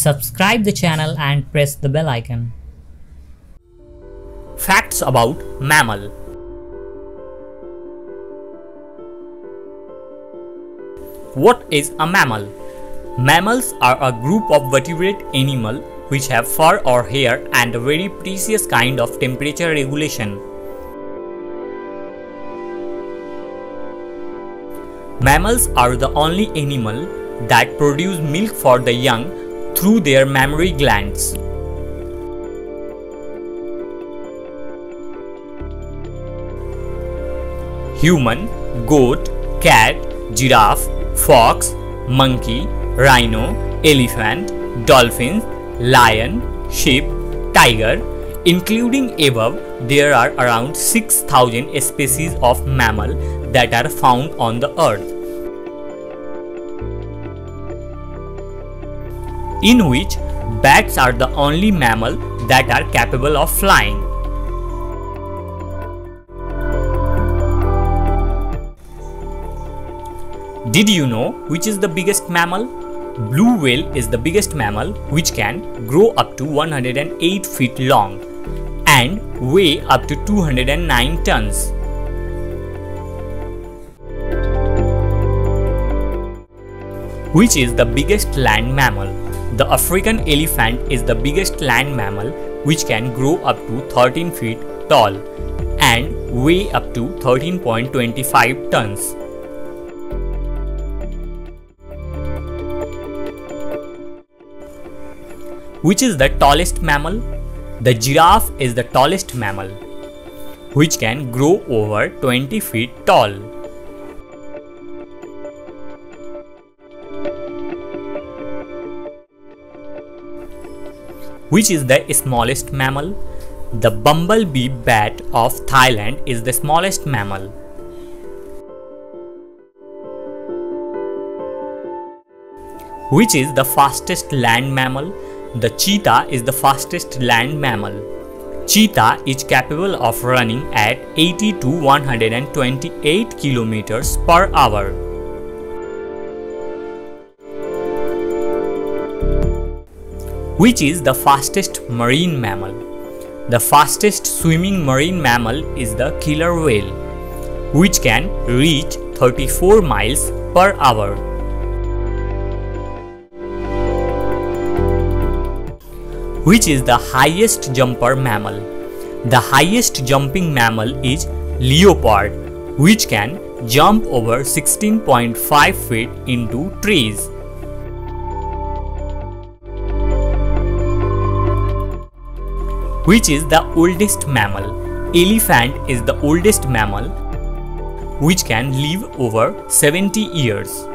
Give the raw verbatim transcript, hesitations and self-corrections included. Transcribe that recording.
Subscribe the channel and press the bell icon. Facts about mammal. What is a mammal? Mammals are a group of vertebrate animals which have fur or hair and a very precise kind of temperature regulation. Mammals are the only animal that produce milk for the young through their mammary glands. Human, goat, cat, giraffe, fox, monkey, rhino, elephant, dolphins, lion, sheep, tiger, including above, there are around six thousand species of mammal that are found on the earth, in which bats are the only mammal that are capable of flying. Did you know which is the biggest mammal? Blue whale is the biggest mammal, which can grow up to one hundred eight feet long and weigh up to two hundred nine tons. Which is the biggest land mammal? The African elephant is the biggest land mammal, which can grow up to thirteen feet tall and weigh up to thirteen point two five tons. Which is the tallest mammal? The giraffe is the tallest mammal, which can grow over twenty feet tall. Which is the smallest mammal? The bumblebee bat of Thailand is the smallest mammal. Which is the fastest land mammal? The cheetah is the fastest land mammal. Cheetah is capable of running at eighty to one hundred twenty-eight kilometers per hour. Which is the fastest marine mammal? The fastest swimming marine mammal is the killer whale, which can reach thirty-four miles per hour. Which is the highest jumper mammal? The highest jumping mammal is leopard, which can jump over sixteen point five feet into trees. Which is the oldest mammal? Elephant is the oldest mammal, which can live over seventy years.